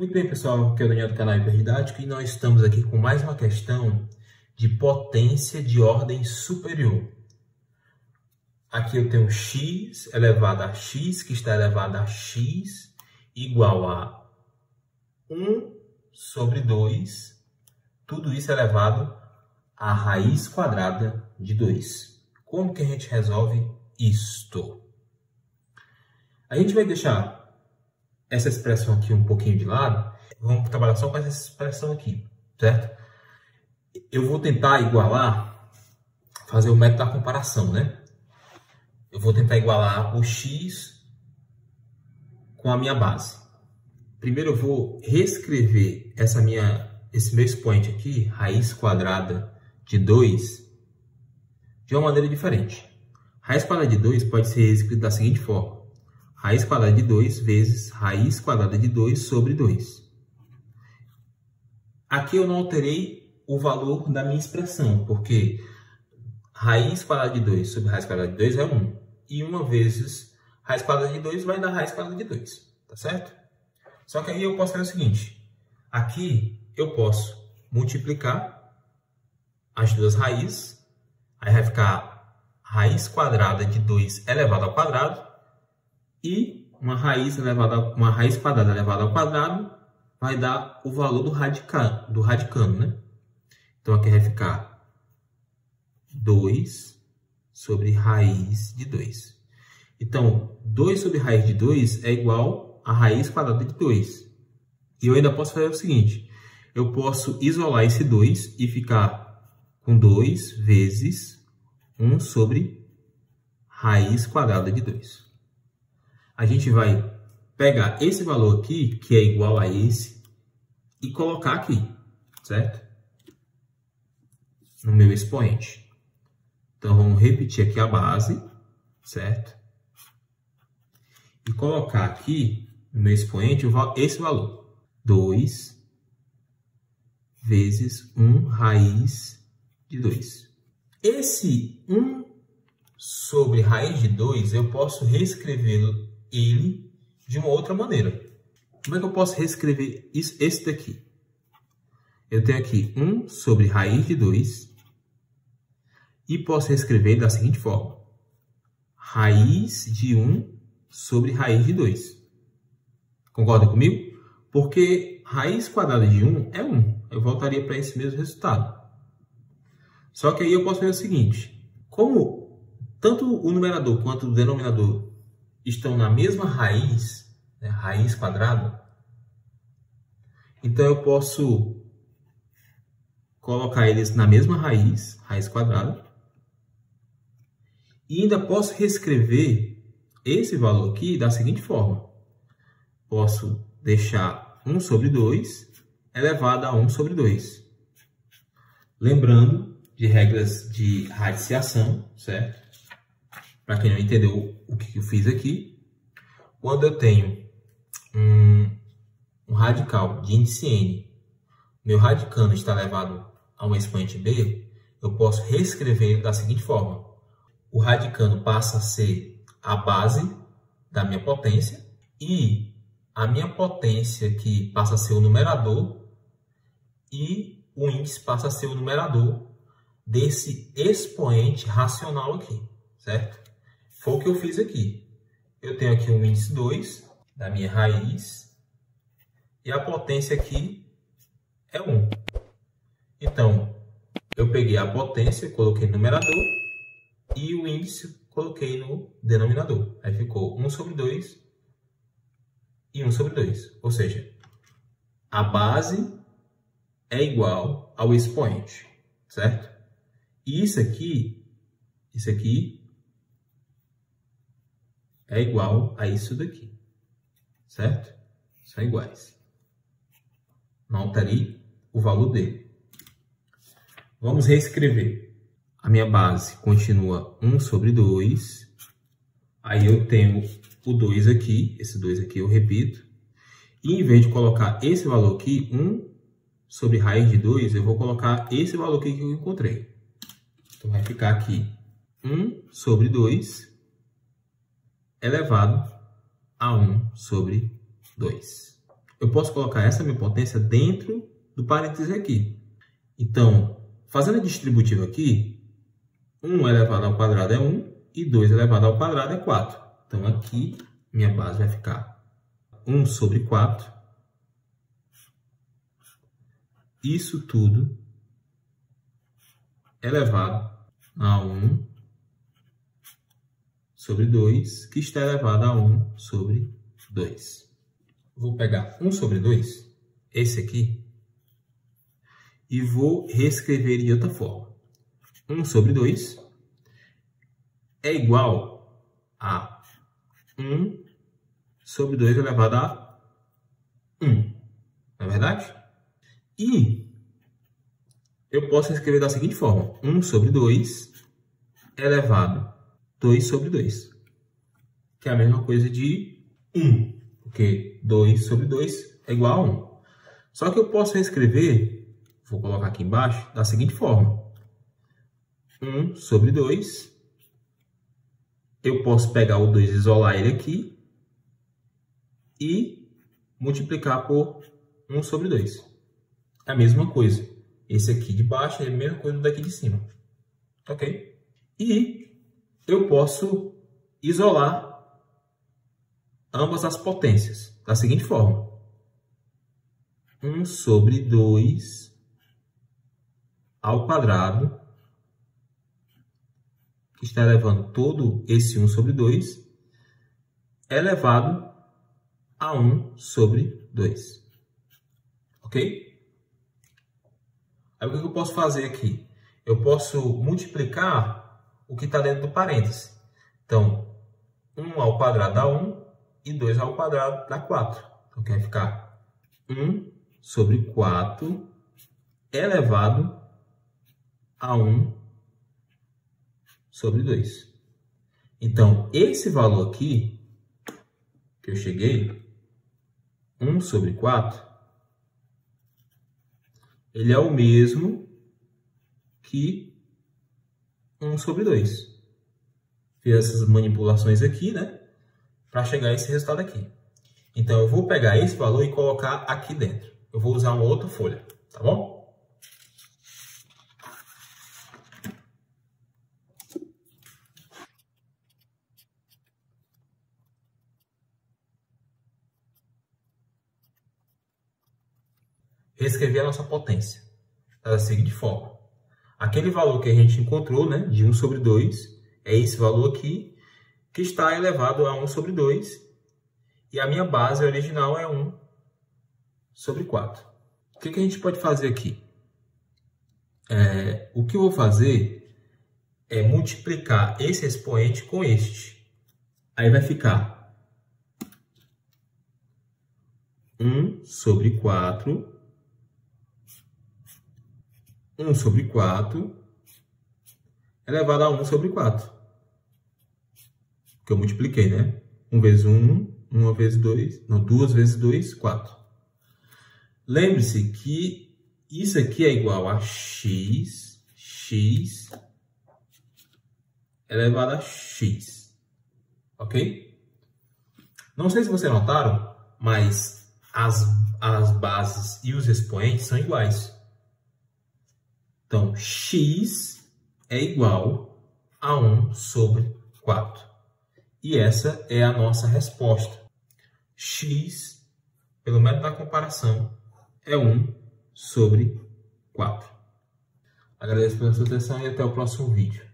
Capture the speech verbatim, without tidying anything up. Muito bem, pessoal, aqui é o Daniel do Canal Hiperdidádico e nós estamos aqui com mais uma questão de potência de ordem superior. Aqui eu tenho x elevado a x, que está elevado a x, igual a um sobre dois, tudo isso elevado à raiz quadrada de dois. Como que a gente resolve isto? A gente vai deixar essa expressão aqui um pouquinho de lado, vamos trabalhar só com essa expressão aqui, certo? Eu vou tentar igualar, fazer o método da comparação, né? Eu vou tentar igualar o x com a minha base. Primeiro eu vou reescrever essa minha, esse meu expoente aqui, raiz quadrada de dois, de uma maneira diferente. Raiz quadrada de dois pode ser escrito da seguinte forma: raiz quadrada de dois vezes raiz quadrada de dois sobre dois. Aqui eu não alterei o valor da minha expressão, porque raiz quadrada de dois sobre raiz quadrada de dois é um. E uma vezes raiz quadrada de dois vai dar raiz quadrada de dois, tá certo? Só que aí eu posso fazer o seguinte. Aqui eu posso multiplicar as duas raízes. Aí vai ficar raiz quadrada de dois elevado ao quadrado. E uma raiz, elevada, uma raiz quadrada elevada ao quadrado vai dar o valor do radicando, do radicando, né? Então, aqui vai ficar dois sobre raiz de dois. Então, dois sobre raiz de dois é igual a raiz quadrada de dois. E eu ainda posso fazer o seguinte. Eu posso isolar esse dois e ficar com dois vezes um sobre raiz quadrada de dois. A gente vai pegar esse valor aqui, que é igual a esse, e colocar aqui, certo? No meu expoente. Então, vamos repetir aqui a base, certo? E colocar aqui no meu expoente esse valor. dois vezes um raiz de dois. Esse um sobre raiz de dois, eu posso reescrevê-lo ele de uma outra maneira. Como é que eu posso reescrever isso, esse daqui? Eu tenho aqui um sobre raiz de dois e posso reescrever da seguinte forma. Raiz de um sobre raiz de dois. Concorda comigo? Porque raiz quadrada de um é um. Eu voltaria para esse mesmo resultado. Só que aí eu posso fazer o seguinte. Como tanto o numerador quanto o denominador estão na mesma raiz, né, raiz quadrada, então eu posso colocar eles na mesma raiz, raiz quadrada, e ainda posso reescrever esse valor aqui da seguinte forma. Posso deixar um sobre dois elevado a um sobre dois. Lembrando de regras de radiciação, certo? Para quem não entendeu o que eu fiz aqui, quando eu tenho um, um radical de índice n, meu radicando está elevado a um expoente b, eu posso reescrever da seguinte forma. O radicando passa a ser a base da minha potência e a minha potência aqui passa a ser o numerador e o índice passa a ser o numerador desse expoente racional aqui, certo? Foi o que eu fiz aqui. Eu tenho aqui um índice dois da minha raiz e a potência aqui é um. Então, eu peguei a potência, coloquei no numerador e o índice coloquei no denominador. Aí ficou um sobre dois e um sobre dois. Ou seja, a base é igual ao expoente, certo? E isso aqui, isso aqui, é igual a isso daqui, certo? São iguais. Não alterei o valor dele. Vamos reescrever. A minha base continua um sobre dois. Aí eu tenho o dois aqui, esse dois aqui eu repito. E em vez de colocar esse valor aqui, um sobre raiz de dois, eu vou colocar esse valor aqui que eu encontrei. Então vai ficar aqui um sobre dois. Elevado a um sobre dois. eu posso colocar essa minha potência dentro do parêntese aqui. Então, fazendo a distributiva aqui, um elevado ao quadrado é um e dois elevado ao quadrado é quatro. Então, aqui minha base vai ficar um sobre quatro. Isso tudo elevado a um sobre dois, que está elevado a um sobre dois. Vou pegar um sobre dois, esse aqui, e vou reescrever de outra forma. um sobre dois é igual a um sobre dois elevado a um. Não é verdade? E eu posso escrever da seguinte forma: um sobre dois elevado dois sobre dois, que é a mesma coisa de um, porque dois sobre dois é igual a um. Só que eu posso escrever, vou colocar aqui embaixo, da seguinte forma: um sobre dois, eu posso pegar o dois e isolar ele aqui e multiplicar por um sobre dois. A mesma coisa. Esse aqui de baixo é a mesma coisa daqui de cima. Ok? E eu posso isolar ambas as potências da seguinte forma: um sobre dois ao quadrado, que está elevando todo esse um sobre dois, elevado a um sobre dois. Ok? Aí o que eu posso fazer aqui? Eu posso multiplicar o que está dentro do parêntese. Então, um ao quadrado dá um e dois ao quadrado dá quatro. Então, vai ficar um sobre quatro elevado a um sobre dois. Então, esse valor aqui que eu cheguei, um sobre quatro, ele é o mesmo que um sobre dois. Fiz essas manipulações aqui, né? Para chegar a esse resultado aqui. Então, eu vou pegar esse valor e colocar aqui dentro. Eu vou usar uma outra folha, tá bom? Reescrever a nossa potência da seguinte forma: aquele valor que a gente encontrou, né, de um sobre dois, é esse valor aqui, que está elevado a um sobre dois, e a minha base original é um sobre quatro. O que, que a gente pode fazer aqui? É, o que eu vou fazer é multiplicar esse expoente com este. Aí vai ficar um sobre quatro... um sobre quatro elevado a um sobre quatro, que eu multipliquei, né? um vezes um, um vezes dois, não, duas vezes dois, quatro. Lembre-se que isso aqui é igual a x, x elevado a x, ok? Não sei se vocês notaram, mas as, as bases e os expoentes são iguais. Então, x é igual a um sobre quatro. E essa é a nossa resposta. X, pelo método da comparação, é um sobre quatro. Agradeço pela sua atenção e até o próximo vídeo.